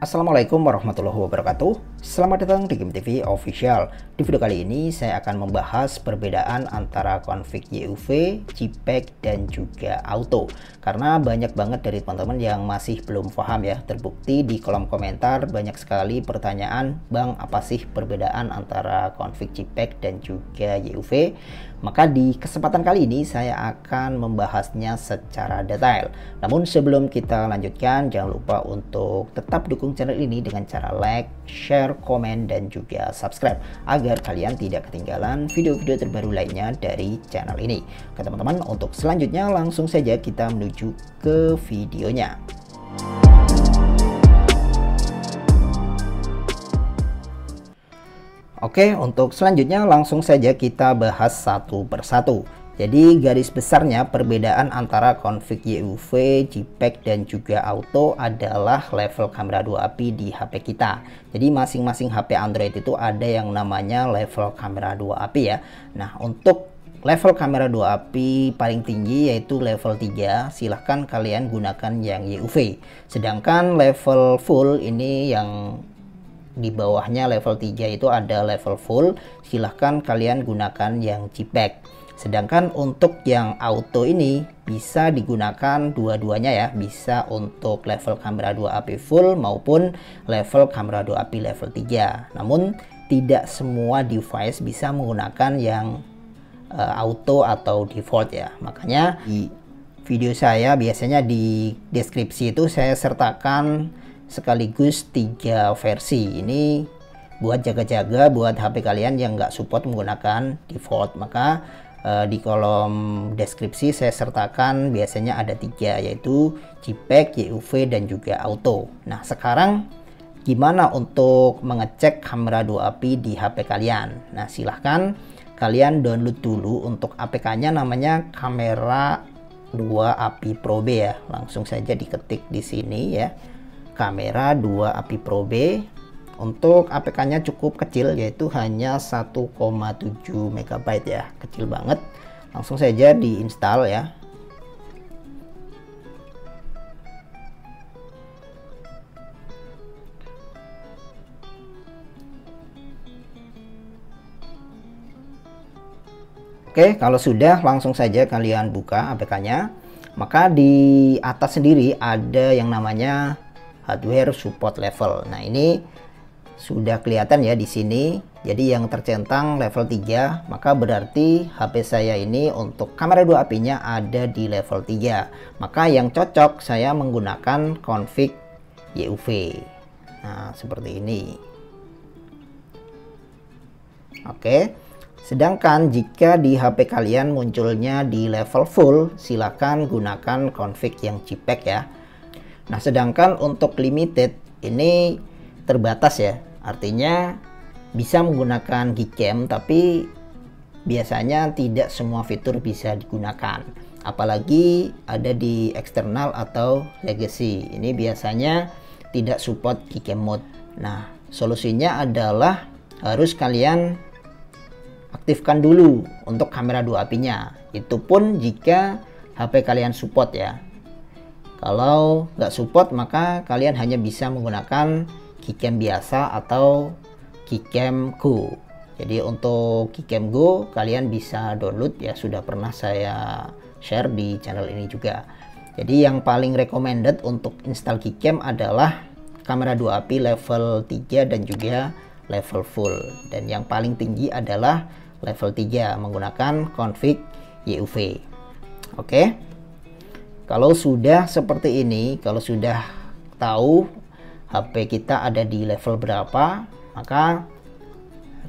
Assalamualaikum warahmatullahi wabarakatuh. Selamat datang di Kim TV Official. Di video kali ini saya akan membahas perbedaan antara config YUV, Jpeg, dan juga auto. Karena banyak banget dari teman-teman yang masih belum paham ya. Terbukti di kolom komentar banyak sekali pertanyaan, "Bang, apa sih perbedaan antara config Jpeg dan juga YUV?" Maka di kesempatan kali ini saya akan membahasnya secara detail. Namun sebelum kita lanjutkan, jangan lupa untuk tetap dukung channel ini dengan cara like, share, komen, dan juga subscribe agar kalian tidak ketinggalan video-video terbaru lainnya dari channel ini. Oke teman-teman, untuk selanjutnya langsung saja kita menuju ke videonya. Oke, untuk selanjutnya langsung saja kita bahas satu persatu. Jadi garis besarnya perbedaan antara config YUV, JPEG, dan juga auto adalah level Camera2 API di HP kita. Jadi masing-masing HP Android itu ada yang namanya level Camera2 API ya. Nah, untuk level Camera2 API paling tinggi yaitu level 3, silahkan kalian gunakan yang YUV. Sedangkan level full ini yang di bawahnya level 3 itu ada level full, silahkan kalian gunakan yang JPEG. Sedangkan untuk yang auto ini bisa digunakan dua-duanya ya, bisa untuk level Camera2 API full maupun level Camera2 API level 3. Namun tidak semua device bisa menggunakan yang auto atau default ya. Makanya di video saya biasanya di deskripsi itu saya sertakan sekaligus 3 versi ini buat jaga-jaga buat HP kalian yang nggak support menggunakan default. Maka di kolom deskripsi saya sertakan biasanya ada 3, yaitu JPEG, YUV, dan juga auto. Nah sekarang gimana untuk mengecek Camera2 API di HP kalian? Nah silahkan kalian download dulu untuk APK-nya, namanya Camera2 API Probe ya. Langsung saja diketik di sini ya, Camera2 API Probe. Untuk APK-nya cukup kecil, yaitu hanya 1,7 MB ya, kecil banget. Langsung saja diinstal ya. Oke, kalau sudah langsung saja kalian buka APK-nya. Maka di atas sendiri ada yang namanya hardware support level. Nah ini sudah kelihatan ya di sini. Jadi yang tercentang level 3, maka berarti HP saya ini untuk Camera2 API-nya ada di level 3. Maka yang cocok saya menggunakan config YUV. Nah, seperti ini. Oke. Sedangkan jika di HP kalian munculnya di level full, silakan gunakan config yang JPEG ya. Nah, sedangkan untuk limited ini terbatas ya. Artinya bisa menggunakan Gcam, tapi biasanya tidak semua fitur bisa digunakan. Apalagi ada di eksternal atau legacy. Ini biasanya tidak support Gcam mode. Nah, solusinya adalah harus kalian aktifkan dulu untuk Camera2 API-nya. Itu pun jika HP kalian support ya. Kalau nggak support, maka kalian hanya bisa menggunakan Gcam biasa atau Gcam Go. Jadi untuk Gcam Go kalian bisa download ya, sudah pernah saya share di channel ini juga. Jadi yang paling recommended untuk install Gcam adalah Camera2 API level 3 dan juga level full, dan yang paling tinggi adalah level 3 menggunakan config YUV. Oke. Kalau sudah seperti ini, kalau sudah tahu HP kita ada di level berapa, maka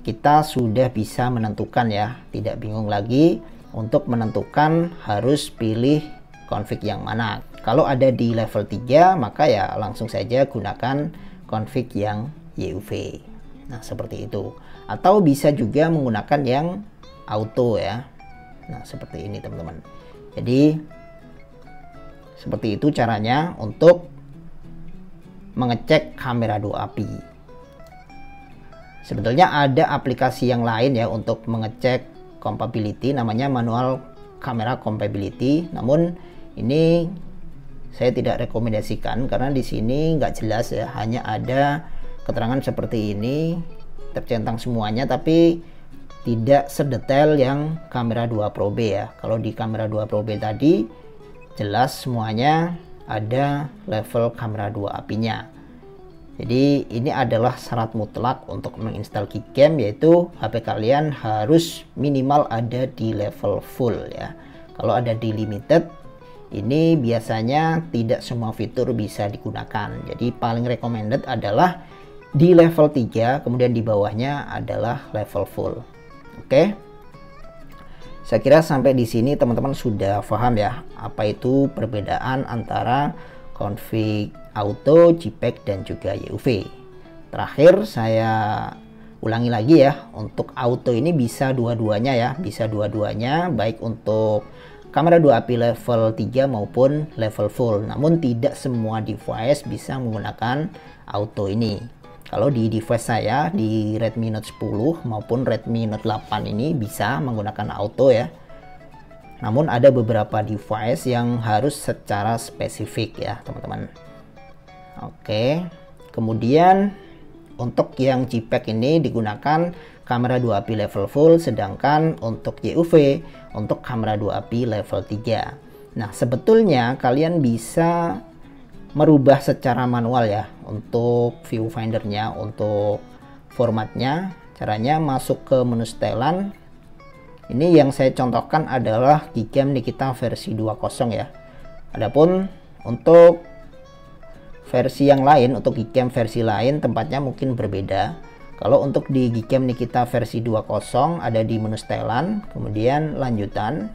kita sudah bisa menentukan ya, tidak bingung lagi untuk menentukan harus pilih config yang mana. Kalau ada di level 3, maka ya langsung saja gunakan config yang YUV. Nah seperti itu, atau bisa juga menggunakan yang auto ya. Nah seperti ini teman-teman. Jadi seperti itu caranya untuk mengecek Camera2 API. Sebetulnya ada aplikasi yang lain ya untuk mengecek compatibility, namanya manual camera compatibility. Namun ini saya tidak rekomendasikan karena di sini nggak jelas ya, hanya ada keterangan seperti ini tercentang semuanya, tapi tidak sedetail yang Camera2 Probe ya. Kalau di Camera2 Probe tadi jelas semuanya ada level Camera2 API-nya. Jadi ini adalah syarat mutlak untuk menginstal Gcam, yaitu HP kalian harus minimal ada di level full ya. Kalau ada di limited, ini biasanya tidak semua fitur bisa digunakan. Jadi paling recommended adalah di level 3, kemudian di bawahnya adalah level full. Oke. Saya kira sampai di sini teman-teman sudah paham ya apa itu perbedaan antara config auto, Jpeg dan juga Yuv. Terakhir saya ulangi lagi ya, untuk auto ini bisa dua-duanya ya, baik untuk Camera2 API level 3 maupun level full. Namun tidak semua device bisa menggunakan auto ini. Kalau di device saya di Redmi Note 10 maupun Redmi Note 8 ini bisa menggunakan auto ya. Namun ada beberapa device yang harus secara spesifik ya teman-teman. Oke, kemudian untuk yang Jpeg ini digunakan Camera2 API level full, sedangkan untuk Yuv untuk Camera2 API level 3. Nah, sebetulnya kalian bisa merubah secara manual ya untuk viewfindernya, untuk formatnya. Caranya masuk ke menu setelan. Ini yang saya contohkan adalah Gcam Nikita versi 2.0 ya. Adapun untuk versi yang lain, untuk Gcam versi lain tempatnya mungkin berbeda. Kalau untuk di Gcam Nikita versi 2.0 ada di menu setelan, kemudian lanjutan,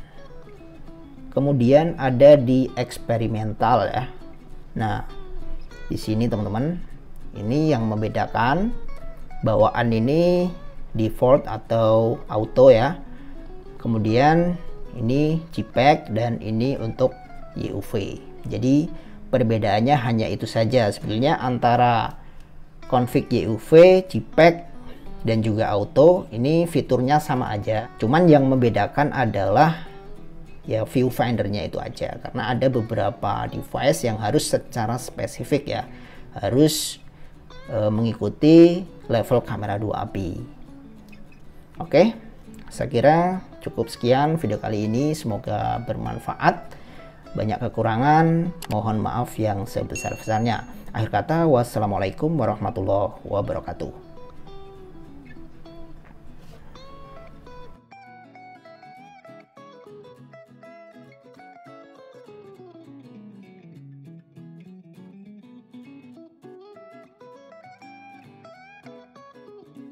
kemudian ada di eksperimental ya. Nah, di sini teman-teman, ini yang membedakan bawaan ini default atau auto ya. Kemudian ini Jpeg dan ini untuk Yuv. Jadi perbedaannya hanya itu saja sebenarnya antara config Yuv, Jpeg dan juga auto. Ini fiturnya sama aja, cuman yang membedakan adalah ya viewfindernya itu aja, karena ada beberapa device yang harus secara spesifik ya, harus mengikuti level Camera2 API. Oke, saya kira cukup sekian video kali ini, semoga bermanfaat. Banyak kekurangan, mohon maaf yang sebesar-besarnya. Akhir kata, wassalamualaikum warahmatullahi wabarakatuh.